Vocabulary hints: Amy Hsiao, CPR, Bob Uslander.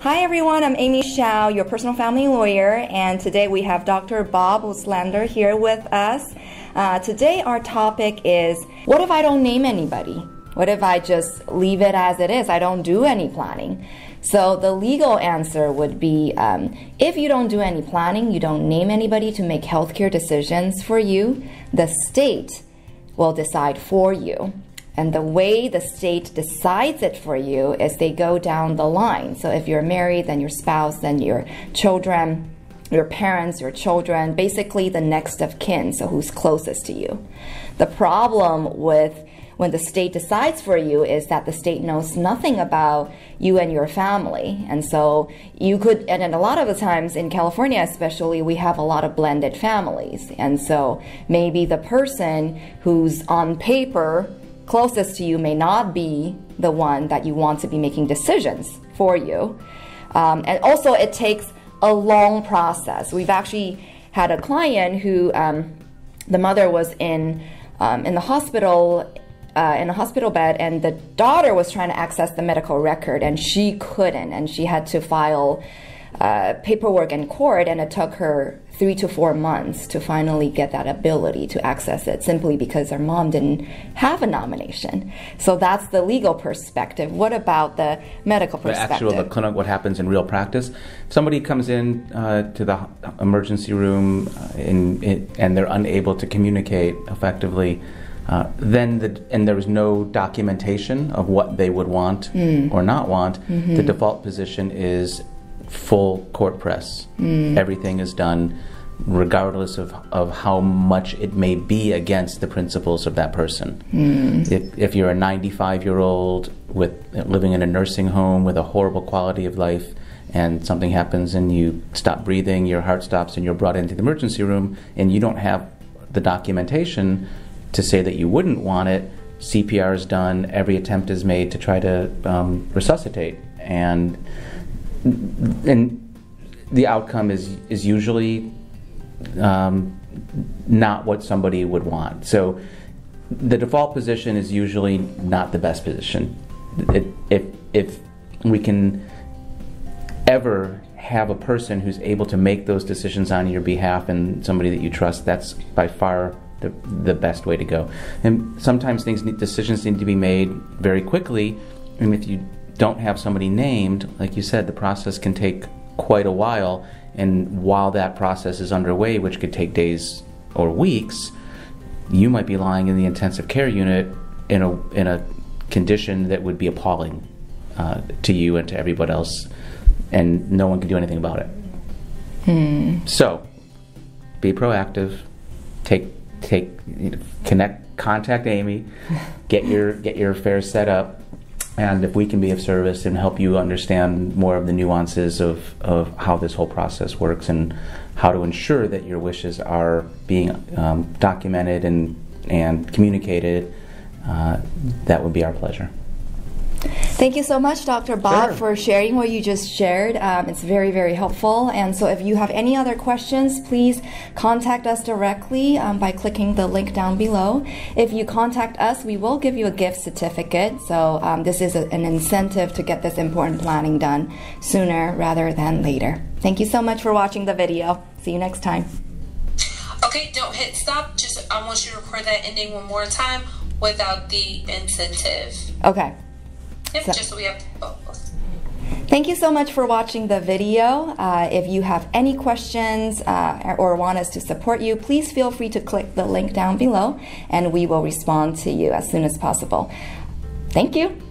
Hi everyone, I'm Amy Hsiao, your personal family lawyer, and today we have Dr. Bob Uslander here with us. Today our topic is, what if I don't name anybody? What if I just leave it as it is? I don't do any planning. So the legal answer would be, if you don't do any planning, you don't name anybody to make healthcare decisions for you, the state will decide for you. And the way the state decides it for you is they go down the line. So if you're married, then your spouse, then your children, your parents, your children, basically the next of kin, so who's closest to you. The problem with when the state decides for you is that the state knows nothing about you and your family. And so you could, and a lot of the times in California especially, we have a lot of blended families. And so maybe the person who's on paper closest to you may not be the one that you want to be making decisions for you. And also it takes a long process. We've actually had a client who, the mother was in a hospital bed, and the daughter was trying to access the medical record and she couldn't, and she had to file paperwork in court, and it took her 3 to 4 months to finally get that ability to access it, simply because her mom didn't have a nomination. So that's the legal perspective. What about the medical perspective? The actual, the clinic, what happens in real practice? Somebody comes in to the emergency room and they're unable to communicate effectively. And there was no documentation of what they would want or not want. Mm-hmm. The default position is full court press. Everything is done regardless of how much it may be against the principles of that person. If you're a 95-year-old living in a nursing home with a horrible quality of life, and something happens and you stop breathing, your heart stops, and you're brought into the emergency room, and you don't have the documentation to say that you wouldn't want it, CPR is done, every attempt is made to try to resuscitate, and the outcome is usually not what somebody would want. So the default position is usually not the best position. If we can ever have a person who's able to make those decisions on your behalf and somebody that you trust, that's by far the best way to go. And sometimes decisions need to be made very quickly, and if you don't have somebody named, like you said, the process can take quite a while, and while that process is underway, which could take days or weeks, you might be lying in the intensive care unit in a condition that would be appalling to you and to everybody else, and no one can do anything about it. So be proactive, contact Amy, get your affairs set up. And if we can be of service and help you understand more of the nuances of how this whole process works and how to ensure that your wishes are being documented and communicated, that would be our pleasure. Thank you so much, Dr. Bob, for sharing what you just shared. It's very, very helpful. And so if you have any other questions, please contact us directly by clicking the link down below. If you contact us, we will give you a gift certificate. So this is an incentive to get this important planning done sooner rather than later. Thank you so much for watching the video. See you next time. Okay, don't hit stop. Just I want you to record that ending one more time without the incentive. Okay. Thank you so much for watching the video. If you have any questions or want us to support you, please feel free to click the link down below and we will respond to you as soon as possible. Thank you.